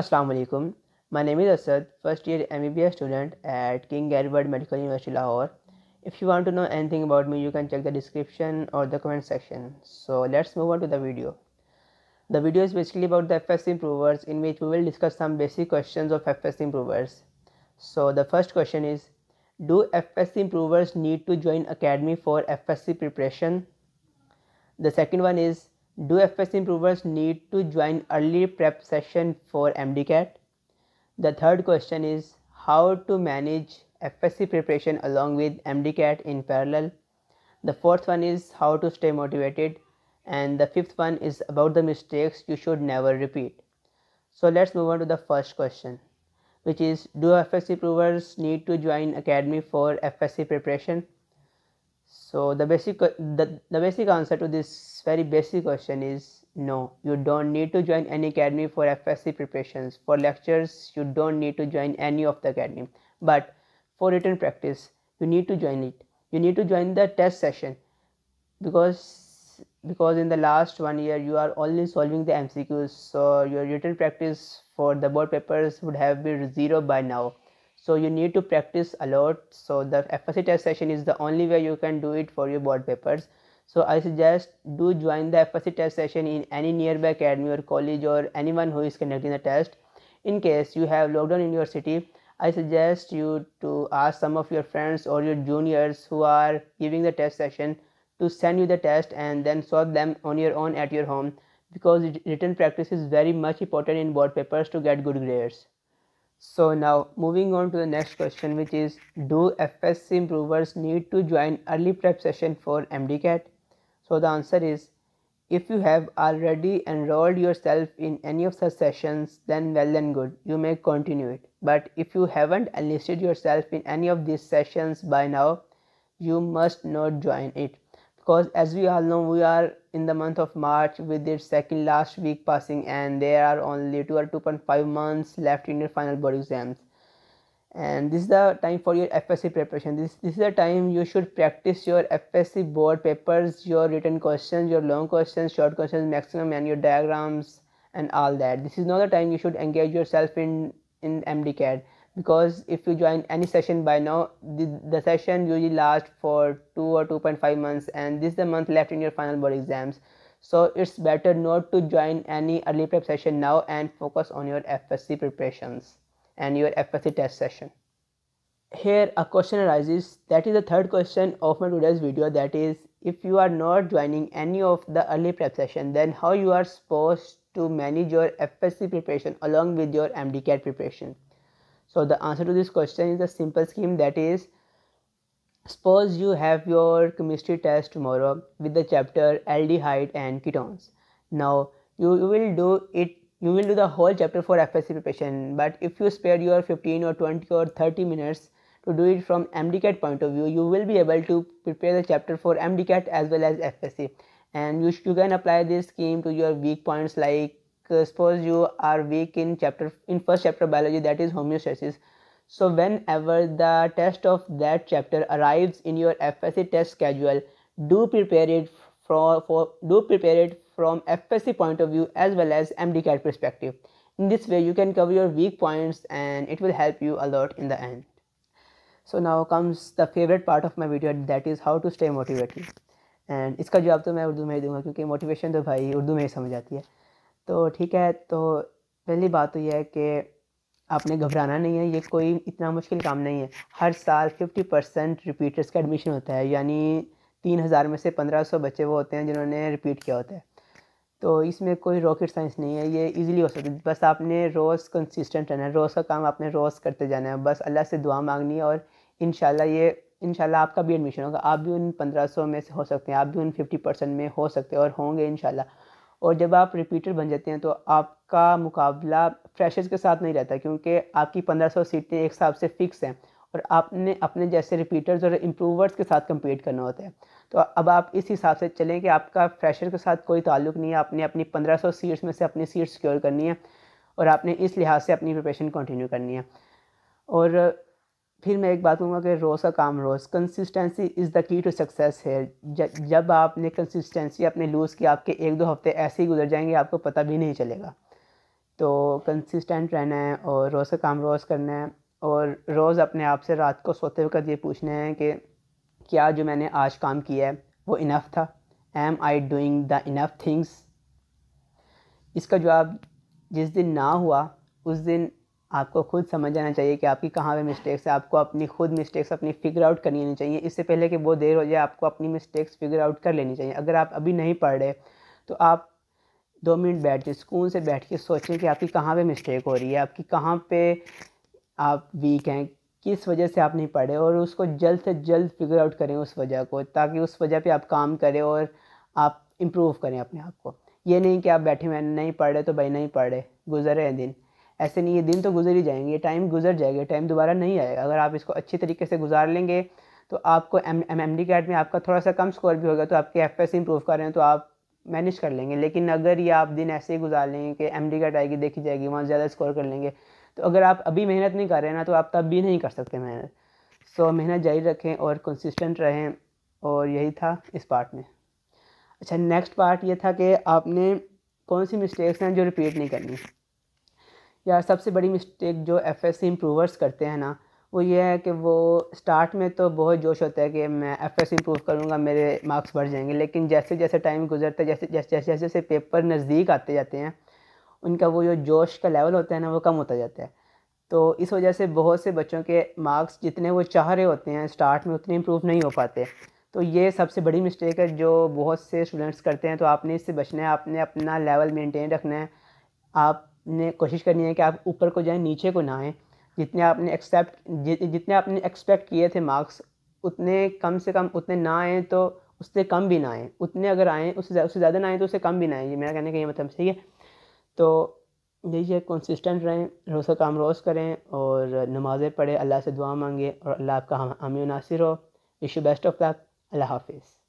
Assalamu alaikum. My name is Asad, first year MBBS student at King Edward Medical University, Lahore. If you want to know anything about me, you can check the description or the comment section. So let's move on to the video. The video is basically about the FSC improvers, in which we will discuss some basic questions of FSC improvers. So the first question is, do FSC improvers need to join academy for FSC preparation? The second one is, do FSC improvers need to join early prep session for MDCAT? The third question is, how to manage FSC preparation along with MDCAT in parallel? The fourth one is, how to stay motivated? And the fifth one is about the mistakes you should never repeat. So let's move on to the first question, which is, do FSC improvers need to join academy for FSC preparation? So the basic answer to this very basic question is no, you don't need to join any academy for FSC preparations. For lectures, you don't need to join any of the academy, but for written practice, you need to join it. You need to join the test session because in the last 1 year, you are only solving the MCQs. So your written practice for the board papers would have been zero by now. So you need to practice a lot. So the FSC test session is the only way you can do it for your board papers. So I suggest do join the FSC test session in any nearby academy or college or anyone who is conducting the test. In case you have lockdown in your city, I suggest you to ask some of your friends or your juniors who are giving the test session to send you the test and then solve them on your own at your home, because written practice is very much important in board papers to get good grades. So now moving on to the next question, which is, do FSC improvers need to join early prep session for MDCAT? So the answer is, if you have already enrolled yourself in any of such sessions, then well and good, you may continue it. But if you haven't enlisted yourself in any of these sessions by now, you must not join it. Because as we all know, we are in the month of March with its second last week passing, and there are only 2 or 2.5 months left in your final board exams. And this is the time for your FSC preparation. This is the time you should practice your FSC board papers, your written questions, your long questions, short questions, maximum, and your diagrams and all that. This is not the time you should engage yourself in MDCAT. Because if you join any session by now, the session usually lasts for 2 or 2.5 months, and this is the month left in your final board exams. So it's better not to join any early prep session now and focus on your FSC preparations and your FSC test session. Here a question arises, that is the third question of my today's video, that is, if you are not joining any of the early prep session, then how you are supposed to manage your FSC preparation along with your MDCAT preparation? So the answer to this question is a simple scheme, that is, suppose you have your chemistry test tomorrow with the chapter aldehyde and ketones. Now you will do the whole chapter for FSC preparation, but if you spare your 15 or 20 or 30 minutes to do it from MDCAT point of view, you will be able to prepare the chapter for MDCAT as well as FSC. And you can apply this scheme to your weak points, like suppose you are weak in first chapter biology, that is homeostasis. So whenever the test of that chapter arrives in your FSC test schedule, do prepare it from FSC point of view as well as MDCAT perspective. In this way, you can cover your weak points, and it will help you a lot in the end. So now comes the favorite part of my video, that is how to stay motivated. And इसका जवाब तो मैं उर्दू में ही दूंगा, क्योंकि motivation तो भाई उर्दू में ही समझ आती है। तो ठीक है, तो पहली बात तो यह है कि आपने घबराना नहीं है, ये कोई इतना मुश्किल काम नहीं है। हर साल 50% रिपीटर्स का एडमिशन होता है, यानी 3000 में से 1500 बच्चे वो होते हैं जिन्होंने रिपीट किया होता है। तो इसमें कोई रॉकेट साइंस नहीं है, ये इजीली हो सकता है। बस आपने रोज़ कंसिस्टेंट रहना है, रोज़ का काम आपने रोज़ करते जाना है, बस अल्लाह से दुआ मांगनी है, और इंशाल्लाह आपका भी एडमिशन होगा। आप भी उन 1500 में से हो सकते हैं, आप भी उन 50% में हो सकते हैं और होंगे इंशाल्लाह। और जब आप रिपीटर बन जाते हैं तो आपका मुकाबला फ्रेशर्स के साथ नहीं रहता, क्योंकि आपकी 1500 सीटें एक हिसाब से फ़िक्स हैं, और आपने अपने जैसे रिपीटर्स और इम्प्रूवर्स के साथ कम्पीट करना होता है। तो अब आप इस हिसाब से चलें कि आपका फ्रेशर के साथ कोई ताल्लुक नहीं है, आपने अपनी 1500 सीट्स में से अपनी सीट सिक्योर करनी है, और आपने इस लिहाज से अपनी प्रिपरेशन कंटिन्यू करनी है। और फिर मैं एक बात कहूँगा कि रोज़ का काम रोज़, consistency is the key to success है। जब आपने कंसिस्टेंसी अपने लूज़ की, आपके 1-2 हफ्ते ऐसे ही गुजर जाएंगे, आपको पता भी नहीं चलेगा। तो कंसिस्टेंट रहना है और रोज़ का काम रोज़ करना है और रोज़ अपने आप से रात को सोते वक्त ये पूछना है कि क्या जो मैंने आज काम किया है वो इनफ था, am I doing the enough things. इसका जवाब जिस दिन ना हुआ उस दिन आपको खुद समझ आना चाहिए कि आपकी कहाँ पे मिस्टेक्स है। आपको अपनी खुद मिस्टेक्स अपनी फिगर आउट करनी आनी चाहिए। इससे पहले कि वो देर हो जाए आपको अपनी मिस्टेक्स फिगर आउट कर लेनी चाहिए। अगर आप अभी नहीं पढ़ रहे तो आप 2 मिनट बैठ जाए, सुकून से बैठ के सोचें कि आपकी कहाँ पे मिस्टेक हो रही है, आपकी कहाँ पे आप वीक हैं, किस वजह से आप नहीं पढ़े, और उसको जल्द से जल्द फिगर आउट करें उस वजह को, ताकि उस वजह पे आप काम करें और आप इम्प्रूव करें अपने आप को। ये नहीं कि आप बैठे हुए नहीं पढ़ रहे तो भाई नहीं पढ़ रहे, गुजर रहे हैं दिन, ऐसे नहीं, ये दिन तो गुजर ही जाएंगे, ये टाइम गुजर जाएगा, टाइम दोबारा नहीं आएगा। अगर आप इसको अच्छे तरीके से गुजार लेंगे तो आपको MDCAT में आपका थोड़ा सा कम स्कोर भी होगा तो आपके FSC इंप्रूव कर रहे हैं तो आप मैनेज कर लेंगे। लेकिन अगर ये आप दिन ऐसे ही गुजार लेंगे कि MDCAT आएगी देखी जाएगी वहाँ ज़्यादा स्कोर कर लेंगे, तो अगर आप अभी मेहनत नहीं कर रहे हैं ना तो आप तब भी नहीं कर सकते मेहनत। सो मेहनत जारी रखें और कंसिस्टेंट रहें, और यही था इस पार्ट में। अच्छा, नेक्स्ट पार्ट ये था कि आपने कौन सी मिस्टेक्स हैं जो रिपीट नहीं करनी। यार सबसे बड़ी मिस्टेक जो FSC इंप्रूवर्स करते हैं ना वो ये है कि वो स्टार्ट में तो बहुत जोश होता है कि मैं FSC इंप्रूव करूँगा मेरे मार्क्स बढ़ जाएंगे, लेकिन जैसे जैसे टाइम गुजरता है, जैसे पेपर नज़दीक आते जाते हैं, उनका वो जो जोश का लेवल होता है ना वो कम होता जाता है। तो इस वजह से बहुत से बच्चों के मार्क्स जितने वो चाह रहे होते हैं स्टार्ट में उतने इंप्रूव नहीं हो पाते। तो ये सबसे बड़ी मिस्टेक है जो बहुत से स्टूडेंट्स करते हैं। तो आपने इससे बचना है, आपने अपना लेवल मेंटेन रखना है, आपने कोशिश करनी है कि आप ऊपर को जाएँ नीचे को ना आएँ। जितने आपने एक्सपेक्ट किए थे मार्क्स उतने कम से कम उतने ना आए तो उससे कम भी ना आए, उतने अगर आएँ उससे ज़्यादा ना आए तो उससे कम भी ना आए। ये मेरा कहने का ये मतलब सही है। तो यही है, कंसिस्टेंट रहें, रोज़ का काम रोज़ करें और नमाज़ें पढ़ें, अल्लाह से दुआ मांगे और अल्लाह आपका हामी नासिर हो। Wish you best of luck. अल्लाह हाफिज़।